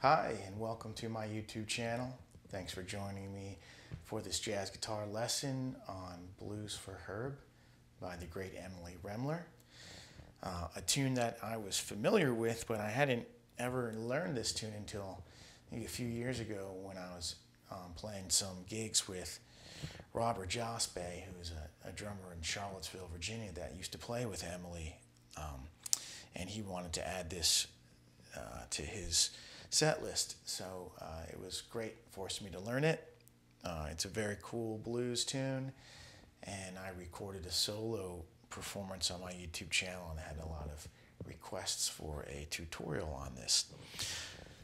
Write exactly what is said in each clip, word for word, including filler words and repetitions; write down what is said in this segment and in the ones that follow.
Hi, and welcome to my YouTube channel. Thanks for joining me for this jazz guitar lesson on Blues for Herb by the great Emily Remler. Uh, a tune that I was familiar with, but I hadn't ever learned this tune until maybe a few years ago when I was um, playing some gigs with Robert Jospe, who's a, a drummer in Charlottesville, Virginia, that used to play with Emily. Um, and he wanted to add this uh, to his set list, so uh, it was great, forced me to learn it. Uh, it's a very cool blues tune, and I recorded a solo performance on my YouTube channel and had a lot of requests for a tutorial on this.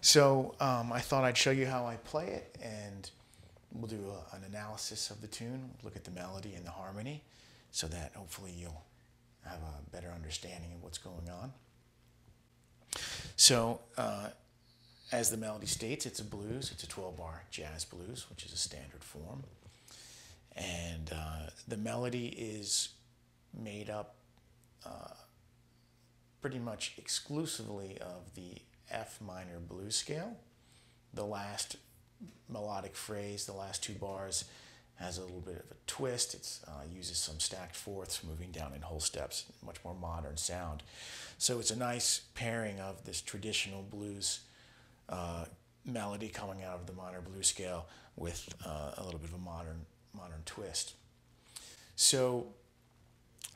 So um, I thought I'd show you how I play it, and we'll do a, an analysis of the tune, look at the melody and the harmony, so that hopefully you'll have a better understanding of what's going on. So uh, as the melody states, it's a blues, it's a twelve bar jazz blues, which is a standard form. And uh, the melody is made up uh, pretty much exclusively of the F minor blues scale. The last melodic phrase, the last two bars, has a little bit of a twist. It uh, uses some stacked fourths, moving down in whole steps, much more modern sound. So it's a nice pairing of this traditional blues Uh, melody coming out of the minor blues scale with uh, a little bit of a modern modern twist. So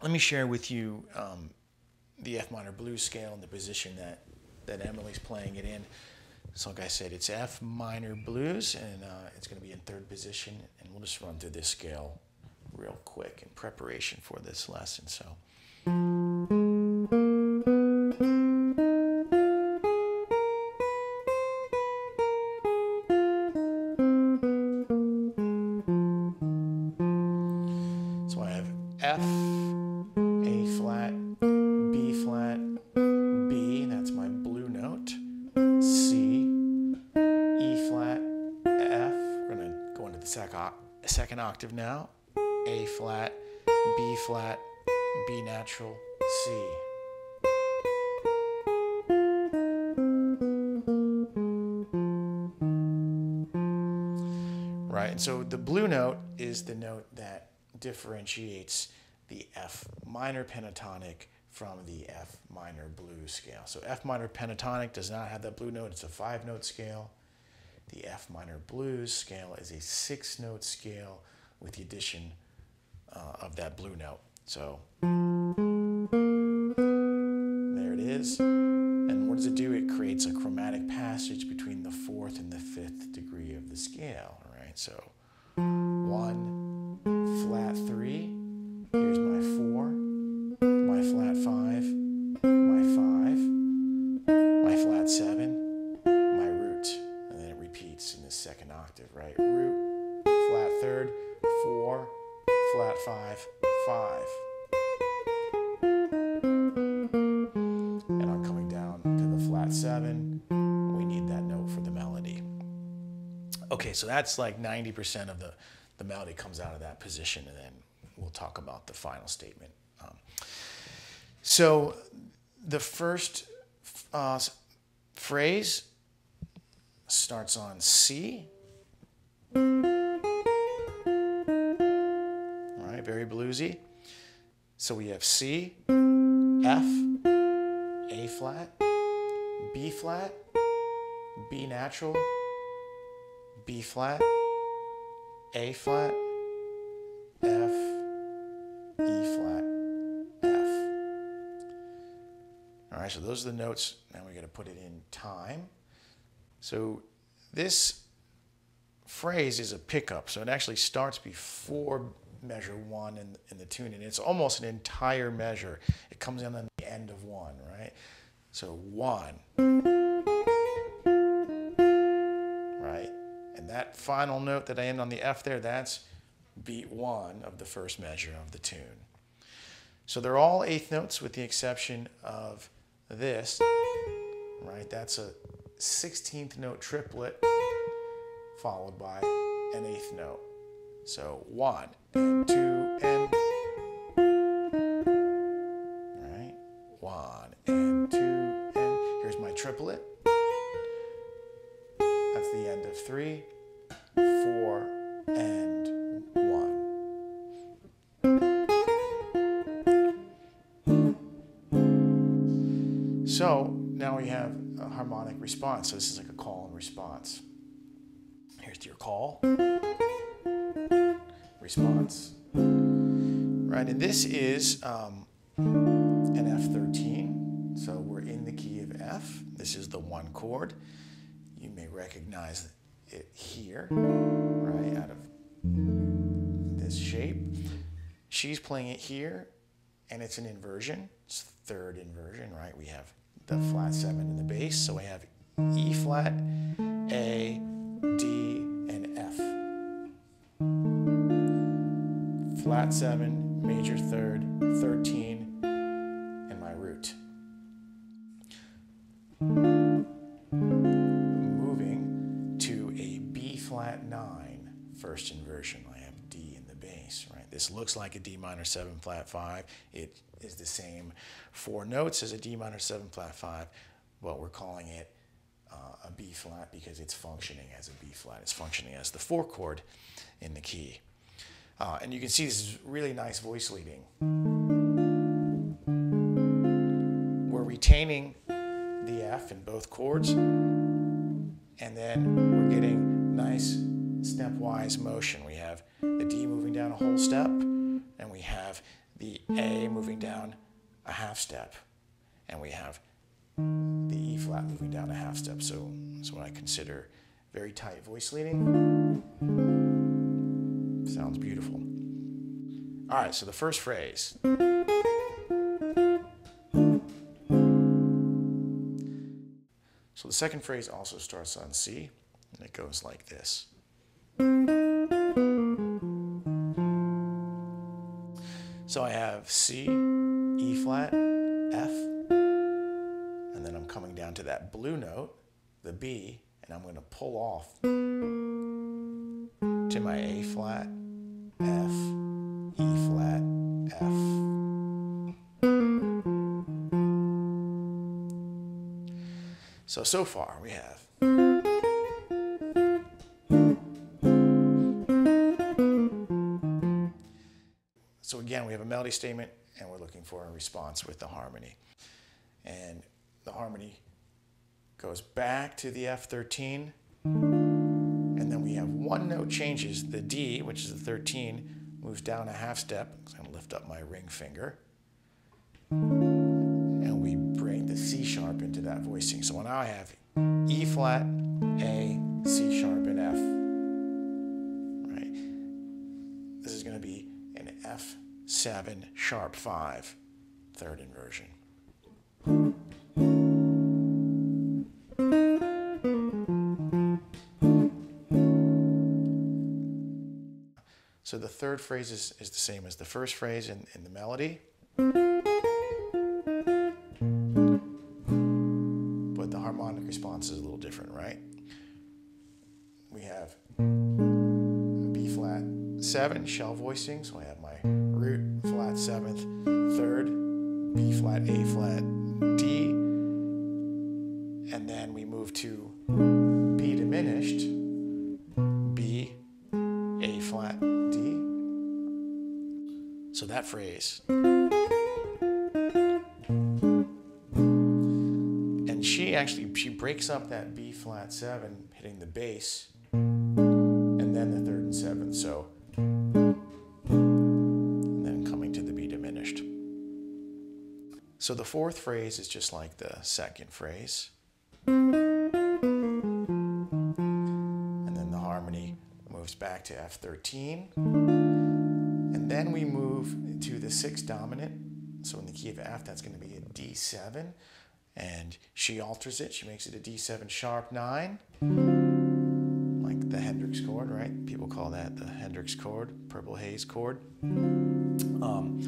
let me share with you um, the F minor blues scale and the position that that Emily's playing it in. So like I said, it's F minor blues, and uh, it's going to be in third position, and we'll just run through this scale real quick in preparation for this lesson. So second octave now, A flat, B flat, B natural, C. Right, and so the blue note is the note that differentiates the F minor pentatonic from the F minor blues scale. So F minor pentatonic does not have that blue note, it's a five note scale. The F minor blues scale is a six note scale with the addition uh, of that blue note. So there it is. And what does it do? It creates a chromatic passage between the fourth and the fifth degree of the scale. All right, so one, flat three, here's my four, my flat five, my five, my flat seven, in the second octave, right? Root, flat third, four, flat five, five. And I'm coming down to the flat seven. We need that note for the melody. Okay, so that's like ninety percent of the, the melody comes out of that position, and then we'll talk about the final statement. Um, so the first uh, phrase starts on C. All right, very bluesy. So we have C, F, A flat, B flat, B natural, B flat, A flat, F, E flat, F. All right, so those are the notes. Now we got to put it in time. So this phrase is a pickup, so it actually starts before measure one in, in the tune, and it's almost an entire measure. It comes in on the end of one, right? So one, right? And that final note that I end on the F there, that's beat one of the first measure of the tune. So they're all eighth notes with the exception of this, right? That's a sixteenth note triplet followed by an eighth note. So one and two and, right? One and two and, here's my triplet. That's the end of three, four, and one. So now we have a harmonic response. So this is like a call and response. Here's your call, response, right? And this is um, an F thirteen. So we're in the key of F. This is the one chord. You may recognize it here, right, out of this shape. She's playing it here, and it's an inversion. It's third inversion, right? We have the flat seven in the bass, so we have E flat, A, D, and F. Flat seven, major third, thirteen, and my root. First inversion, I have D in the bass, right? This looks like a D minor seven flat five. It is the same four notes as a D minor seven flat five, but we're calling it uh, a B flat because it's functioning as a B flat. It's functioning as the four chord in the key. Uh, and you can see this is really nice voice leading. We're retaining the F in both chords, and then we're getting nice stepwise motion. We have the D moving down a whole step, and we have the A moving down a half step, and we have the E flat moving down a half step. So that's what I consider very tight voice leading. Sounds beautiful. All right, so the first phrase. So the second phrase also starts on C, and it goes like this. So I have C, E flat, F, and then I'm coming down to that blue note, the B, and I'm going to pull off to my A flat, F, E flat, F. So, so far we have So again, we have a melody statement, and we're looking for a response with the harmony. And the harmony goes back to the F thirteen, and then we have one note changes. The D, which is the thirteen, moves down a half step. So I'm going to lift up my ring finger, and we bring the C sharp into that voicing. So now I have E flat, A, C sharp, and F. Right. This is going to be an F seven sharp five, third inversion. So the third phrase is, is the same as the first phrase in, in the melody, but the harmonic response is a little different, right? We have B flat seven shell voicing, so I have my root, flat seventh, third, B flat, A flat, D, and then we move to B diminished, B, A flat, D. So that phrase. And she actually, she breaks up that B flat seven, hitting the bass, and then the third and seventh, so and then coming to the B diminished. So the fourth phrase is just like the second phrase, and then the harmony moves back to F thirteen, and then we move to the sixth dominant. So in the key of F, that's going to be a D seven, and she alters it. She makes it a D seven sharp nine, like the Hendrix chord, right? People call that the Hendrix chord, purple haze chord. Um,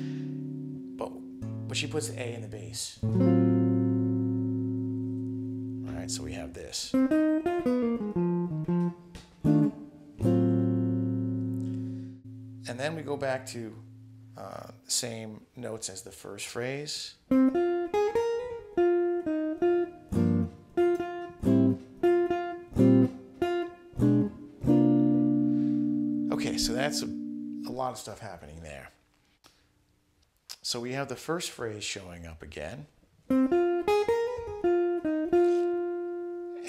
but, but she puts the A in the bass. All right, so we have this. And then we go back to uh, the same notes as the first phrase. Okay, so that's a, a lot of stuff happening there. So we have the first phrase showing up again. And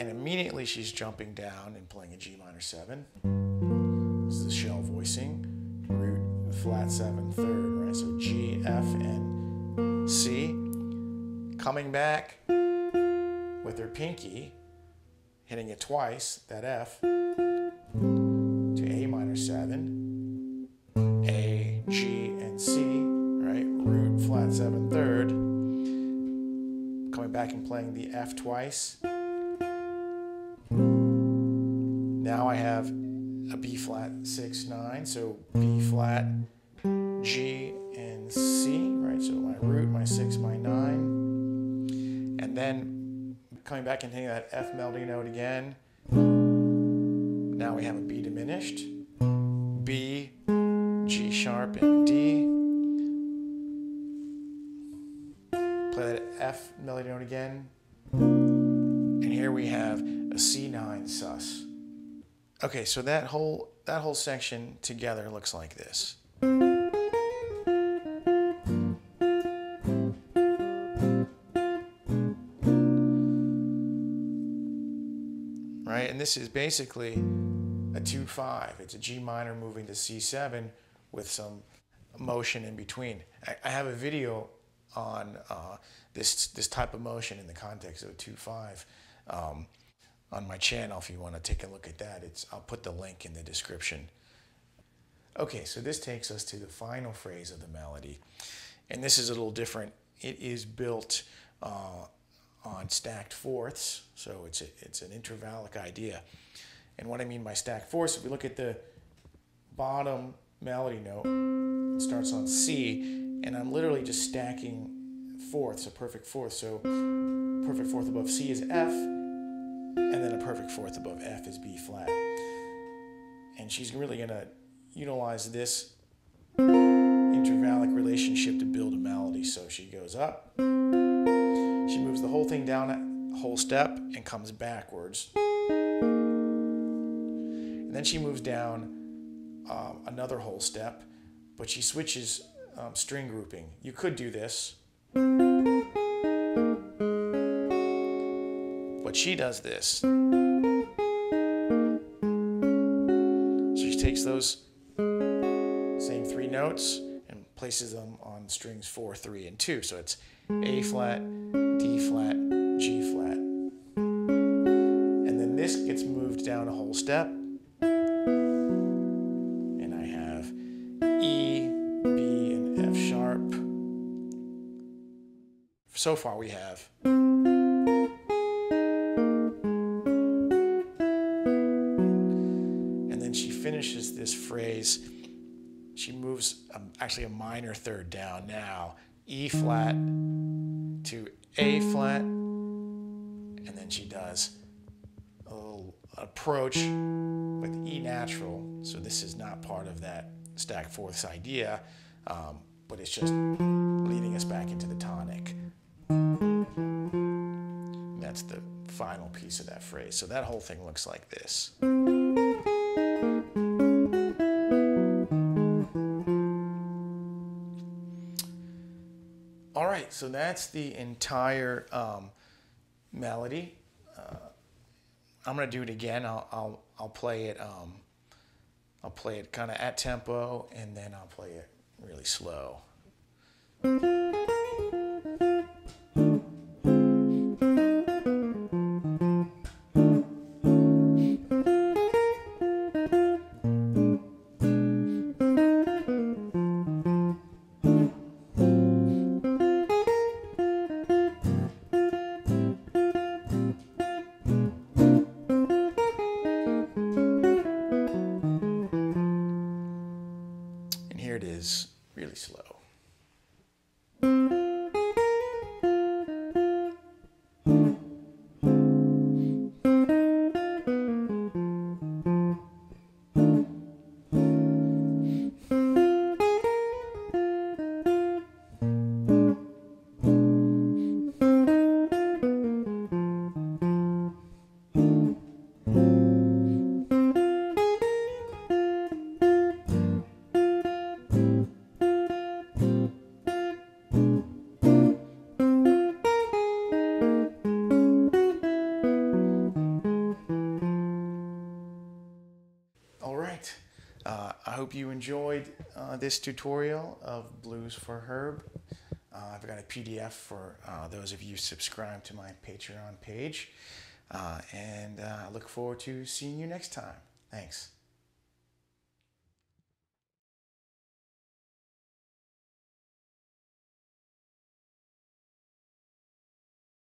immediately she's jumping down and playing a G minor seven. This is the shell voicing. Root flat seven third, right? So G, F, and C. Coming back with her pinky, hitting it twice, that F, to A minor seven, A, G, and C, right? Root flat seven third. Coming back and playing the F twice. Now I have a B flat six nine, so B flat, G, and C, right? So my root, my six, my nine, and then coming back and hitting that F melody note again. Now we have a B diminished, B, G sharp, and D. Play that F melody note again, and here we have a C nine sus. Okay, so that whole that whole section together looks like this. Right? And this is basically a two five. It's a G minor moving to C seven with some motion in between. I, I have a video on uh, this this type of motion in the context of a two five. Um, on my channel if you want to take a look at that. It's, I'll put the link in the description. Okay, so this takes us to the final phrase of the melody. And this is a little different. It is built uh, on stacked fourths, so it's, a, it's an intervallic idea. And what I mean by stacked fourths, if we look at the bottom melody note, it starts on C, and I'm literally just stacking fourths, a perfect fourth. So perfect fourth above C is F, and then a perfect fourth above F is B flat. And she's really gonna utilize this intervallic relationship to build a melody. So she goes up, she moves the whole thing down a whole step and comes backwards. And then she moves down um, another whole step, but she switches um, string grouping. You could do this. She does this. So she takes those same three notes and places them on strings four, three, and two. So it's A flat, D flat, G flat. And then this gets moved down a whole step. And I have E, B, and F sharp. So far we have finishes this phrase, she moves um, actually a minor third down now, E flat to A flat, and then she does a little approach with E natural. So this is not part of that stacked fourths idea, um, but it's just leading us back into the tonic. And that's the final piece of that phrase. So that whole thing looks like this. So that's the entire um, melody. Uh, I'm gonna do it again. I'll I'll, I'll play it. Um, I'll play it kind of at tempo, and then I'll play it really slow. Thank you. There it is, really slow. Hope you enjoyed uh, this tutorial of Blues for Herb. Uh, I've got a P D F for uh, those of you subscribed to my Patreon page. Uh, and uh, I look forward to seeing you next time. Thanks.